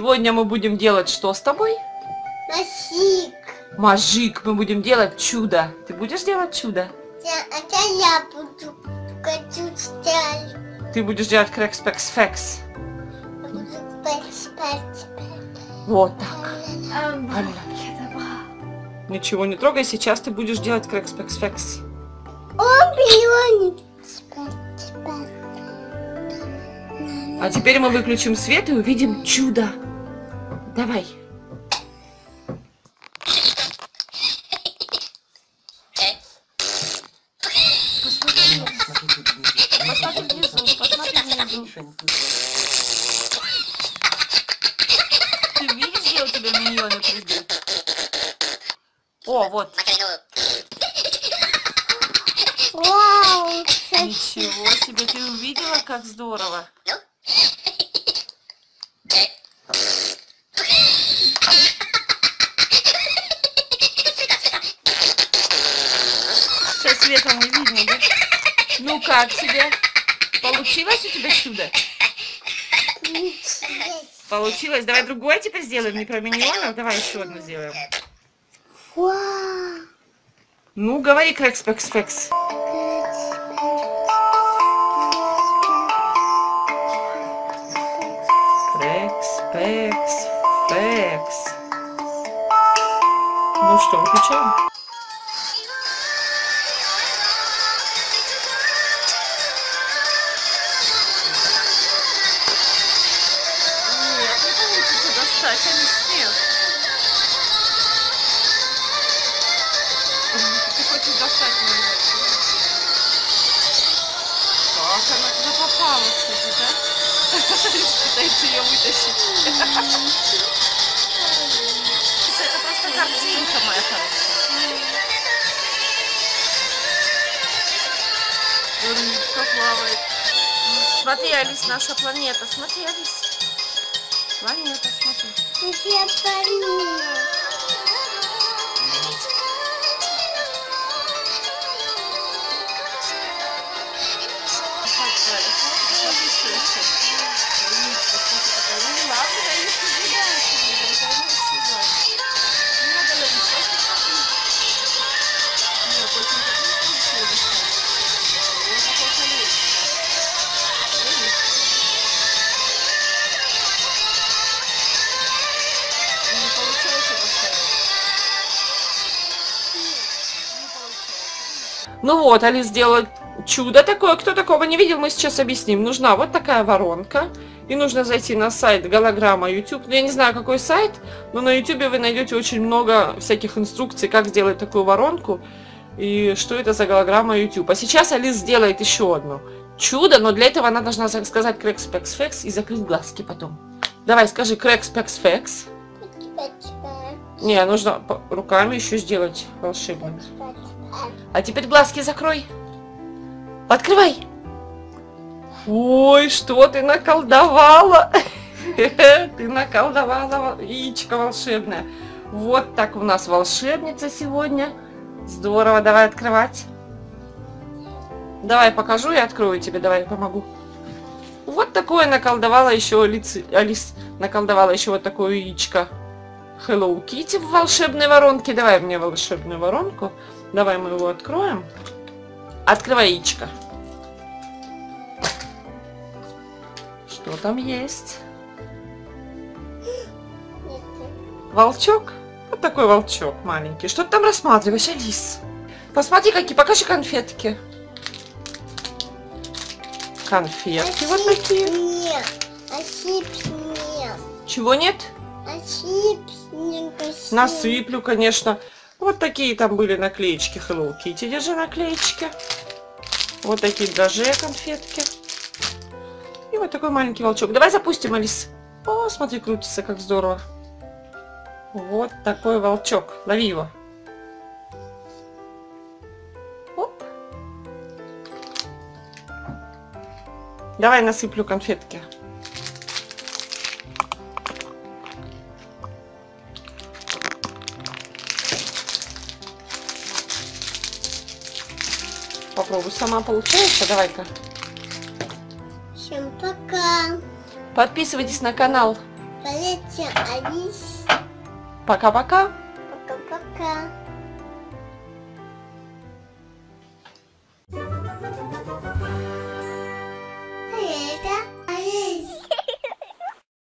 Сегодня мы будем делать что с тобой? Мажик. Мажик, мы будем делать чудо. Ты будешь делать чудо? Я буду делать. Ты будешь делать крэкс-пэкс-фэкс. Вот так. Ничего не трогай, сейчас ты будешь делать крэкс-пэкс-фэкс. А теперь мы выключим свет и увидим чудо. Давай. Ты видишь, где у тебя миньоны придут? О, вот. Вау! Ничего себе, ты увидела, как здорово. Светом видно, да? Ну как тебе? Получилось у тебя чудо? Получилось. Давай другое теперь сделаем, не про миньонов. Давай еще одну сделаем. Ну, говори крэкс-пэкс-фэкс. Крэкс-пэкс-фэкс. Ну что, выключаем? Пытается ее вытащить. Это просто картинка моя хорошая. Рыбка плавает. Смотри, Алис, наша планета. Смотри, Алис. Планета, смотри. Ну вот, Алис сделала чудо такое, кто такого не видел, мы сейчас объясним. Нужна вот такая воронка, и нужно зайти на сайт Голограмма YouTube. Ну, я не знаю, какой сайт, но на YouTube вы найдете очень много всяких инструкций, как сделать такую воронку, и что это за Голограмма YouTube. А сейчас Алис сделает еще одно чудо, но для этого она должна сказать крэкс-пэкс-фэкс и закрыть глазки потом. Давай, скажи крэкс-пэкс-фэкс. Не, нужно руками еще сделать волшебно. А теперь глазки закрой. Открывай. Ой, что ты наколдовала. Ты наколдовала яичко волшебное. Вот так у нас волшебница сегодня. Здорово, давай открывать. Давай покажу и открою тебе, давай помогу. Вот такое наколдовала еще Алис. Наколдовала еще вот такое яичко. Hello Kitty в волшебной воронке. Давай мне волшебную воронку. Давай мы его откроем. Открывай яичко. Что там есть? Волчок? Вот такой волчок маленький. Что ты там рассматриваешь, Алис? Посмотри, какие. Покажи конфетки. Конфетки вот такие. Нет. Осыпь нет. Чего нет? Осыпь. Насыплю, конечно. Вот такие там были наклеечки Hello Kitty. Держи наклеечки. Вот такие даже конфетки. И вот такой маленький волчок. Давай запустим, Алис. О, смотри, крутится, как здорово. Вот такой волчок. Лови его. Оп. Давай насыплю конфетки. Попробуй сама, получается, давай-ка. Всем пока. Подписывайтесь на канал. Болейте, Алис. Пока-пока. Пока-пока.